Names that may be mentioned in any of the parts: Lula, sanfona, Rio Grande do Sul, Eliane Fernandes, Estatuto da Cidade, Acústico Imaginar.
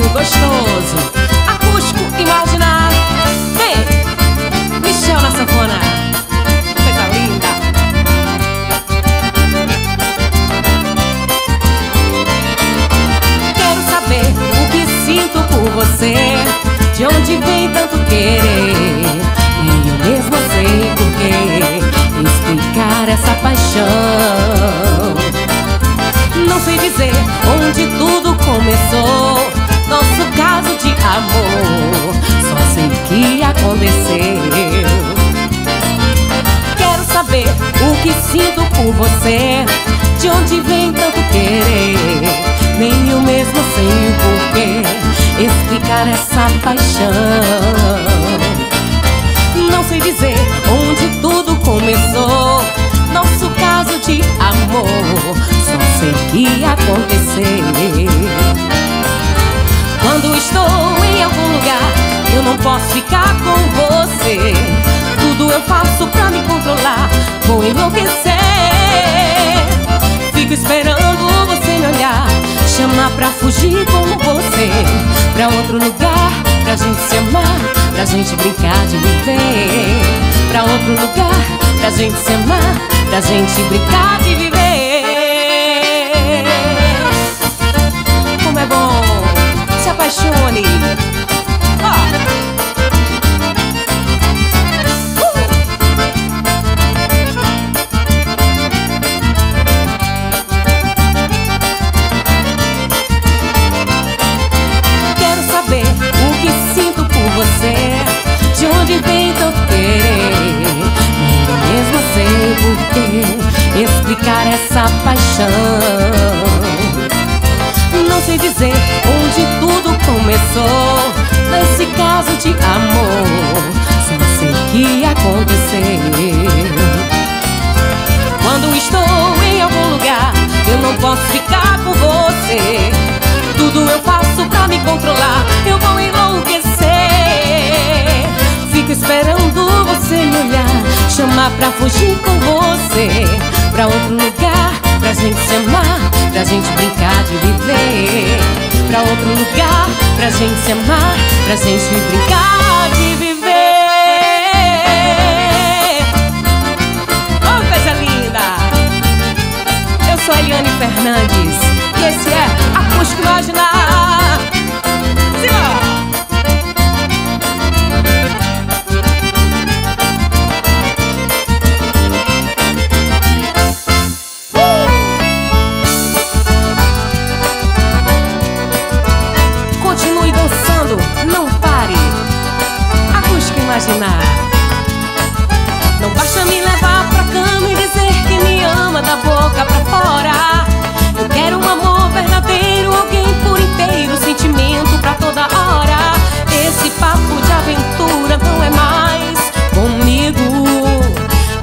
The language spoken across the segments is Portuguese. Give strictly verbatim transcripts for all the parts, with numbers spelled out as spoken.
carinho gostoso. Acústico Imaginar. Vem, me chama na sanfona. Coisa linda. Quero saber o que sinto por você, de onde vem tanto querer. Nem eu mesma sei porquê explicar essa paixão. Não sei dizer onde tudo começou, nosso caso de amor, só sei que aconteceu. Quero saber o que sinto por você, de onde vem tanto querer. Nem eu mesmo sei o porquê explicar essa paixão. Não sei dizer onde tudo começou, nosso caso de amor, só sei que aconteceu. Quando estou em algum lugar, eu não posso ficar com você. Tudo eu faço pra me controlar, vou enlouquecer. Fico esperando você me olhar, chamar pra fugir como você, pra outro lugar, pra gente se amar, pra gente brincar de viver. Pra outro lugar, pra gente se amar, pra gente brincar de viver. Como é bom, se apaixone. Oh. Uh. Quero saber o que sinto por você, de onde vem tanto querer. Mesmo sei porquê explicar essa paixão. Não sei dizer onde tudo começou, nesse caso de amor, só sei que aconteceu. Quando estou em algum lugar, eu não posso ficar com você. Tudo eu faço pra me controlar, eu vou enlouquecer. Fico esperando você me olhar, chamar pra fugir com você, pra outro lugar, pra gente se amar, pra gente brincar de viver. Pra outro lugar, pra gente se amar, pra gente brincar de viver. Oh, coisa linda! Eu sou a Eliane Fernandes e esse é Acústico Imaginar. Simbora! Não basta me levar pra cama e dizer que me ama da boca pra fora. Eu quero um amor verdadeiro, alguém por inteiro, sentimento pra toda hora. Esse papo de aventura não é mais comigo.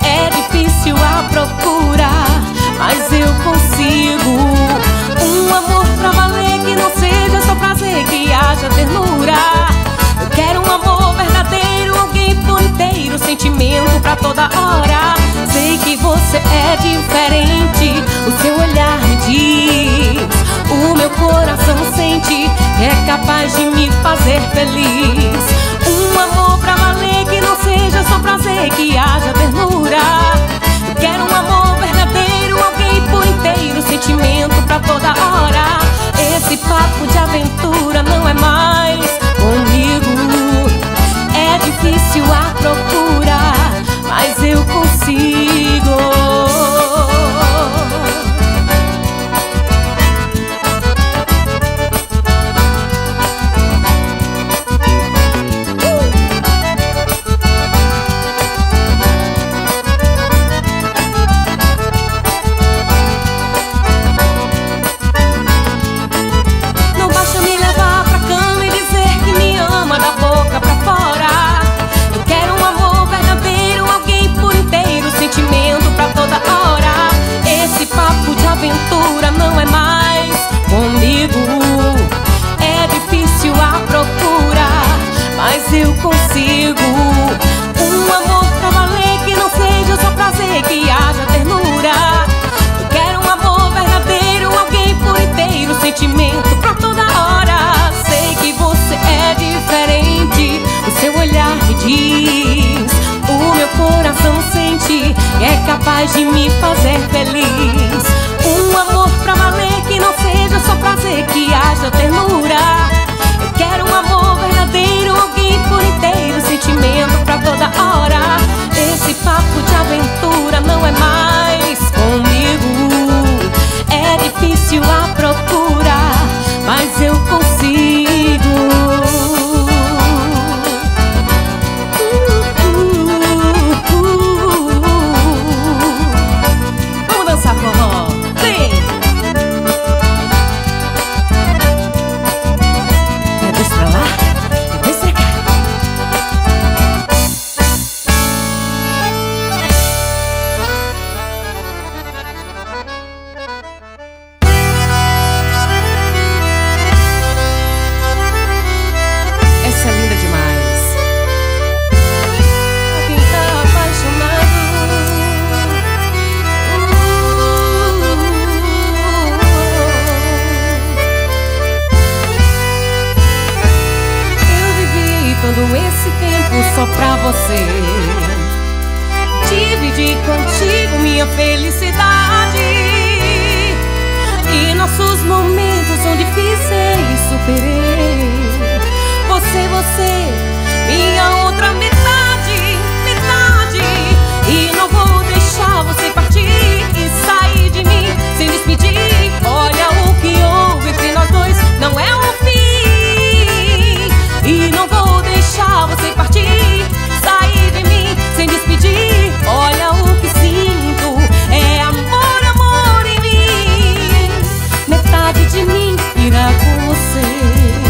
É difícil a procura, mas eu consigo. Um amor pra valer, que não seja só prazer, que haja ternura. Eu quero um amor verdadeiro, alguém por inteiro, sentimento pra toda hora. Sei que você é diferente, o seu olhar me diz, o meu coração sente, é capaz de me fazer feliz. Um amor pra valer, que não seja só prazer, que haja ternura. Eu quero um amor verdadeiro, alguém por inteiro, sentimento pra toda hora. Esse papo de aventura não é mais comigo. É difícil a procura, mas eu consigo. capaz de me fazer feliz. Um amor pra valer, que não seja só prazer, que haja ternura. Eu quero um amor verdadeiro, alguém por inteiro, sentimento pra toda hora. Esse papo de aventura não é mais comigo. É difícil a procura, mas eu consigo. De mim irá com você.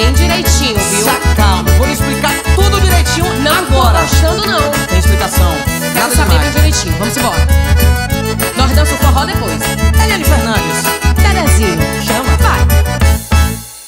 bem direitinho, viu? Já calma, vou lhe explicar tudo direitinho não agora. Não tô gostando, não. Tem explicação. Quero saber bem direitinho, vamos embora. Nós dançamos o forró depois. Eliane Fernandes. Terezinho. Chama, vai.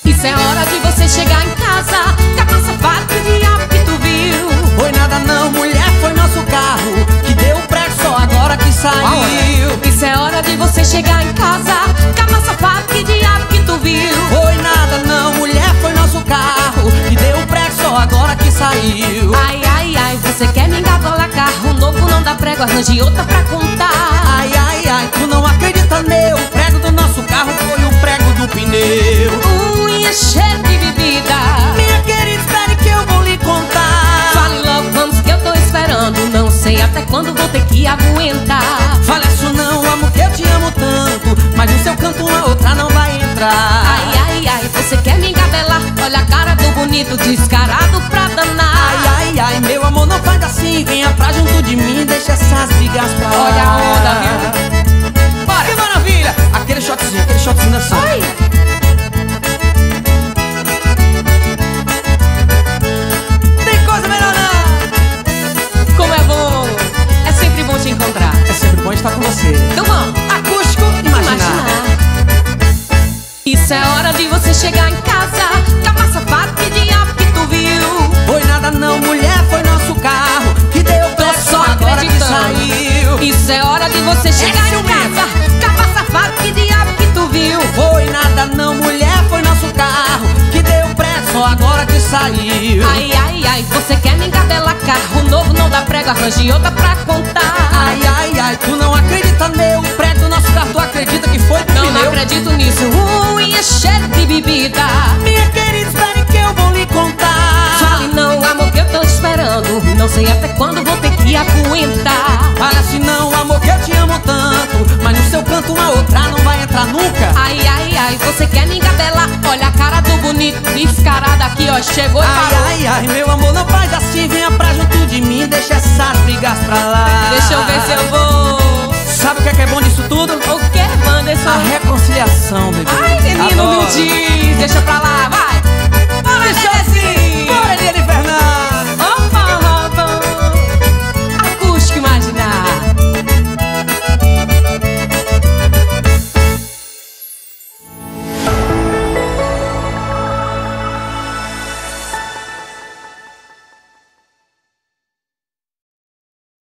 Isso é hora de você chegar em casa. Que a nossa parte de diabo que tu viu. Foi nada não, mulher, foi nosso carro. Que deu prego só agora que saiu. Isso é hora de você chegar em casa. Que a nossa parte de diabo que tu viu. Foi nada não, mulher, foi nosso carro. Que deu prego só agora que saiu. Ai, ai, ai, você quer me engagolar carro novo, não dá prego, arranje outra pra contar. Ai, ai, ai, tu não acredita meu. O prego do nosso carro foi o prego do pneu. Unha cheia de bebida. Minha querida, espere que eu vou lhe contar. Fale logo, vamos que eu tô esperando. Não sei até quando vou ter que aguentar. Fale isso não, amo que eu te amo tanto. Mas no seu canto a outra não vai entrar. Ai, ai, ai, você quer me engabelar. Olha a cara do bonito, descarado pra danar. Ai, ai, ai, meu amor, não faz assim. Venha pra junto de mim, deixa essas brigas pra lá. Olha a onda, viu? Bora. Que maravilha! Aquele shotzinho, aquele shotzinho dançando. Ai! Encontrar. É sempre bom estar com você. Então vamos, acústico imaginar. imaginar Isso é hora de você chegar em casa. Capa safado, que diabo que tu viu? Foi nada não, mulher, foi nosso carro. Que deu pra só agora que saiu. Isso é hora de você chegar Esse em casa. Capa safado, que diabo que tu viu? Foi nada não, mulher, foi nosso carro. Que deu pré só agora que saiu. Ai, ai, ai, você quer me engabelar carro novo, não dá prego, arranje outra pra contar. Ai, ai, ai, tu não acredita, meu. O prego do nosso carro, tu acredita que foi do pneu? Não acredito nisso. Unha cheia de bebida. Minha querida, espere que eu vou lhe contar. Fale não, amor, que eu tô esperando. Não sei até quando vou ter que aguentar. Fale assim não, amor, que eu te amo tanto. Mas no seu canto uma outra não vai entrar nunca. Ai, ai, ai, você quer me engabelar. Olha a cara do bonito, descarada aqui, ó, chegou e ai, parou. Ai, ai, meu amor, não faz assim. Venha pra junto de mim, deixa essas brigas pra lá. Deixa eu ver se eu vou. Sabe o que é, que é bom disso tudo? O que, Wanderson? A reconciliação, bebê. Ai, menino, me diz, deixa pra lá, vai.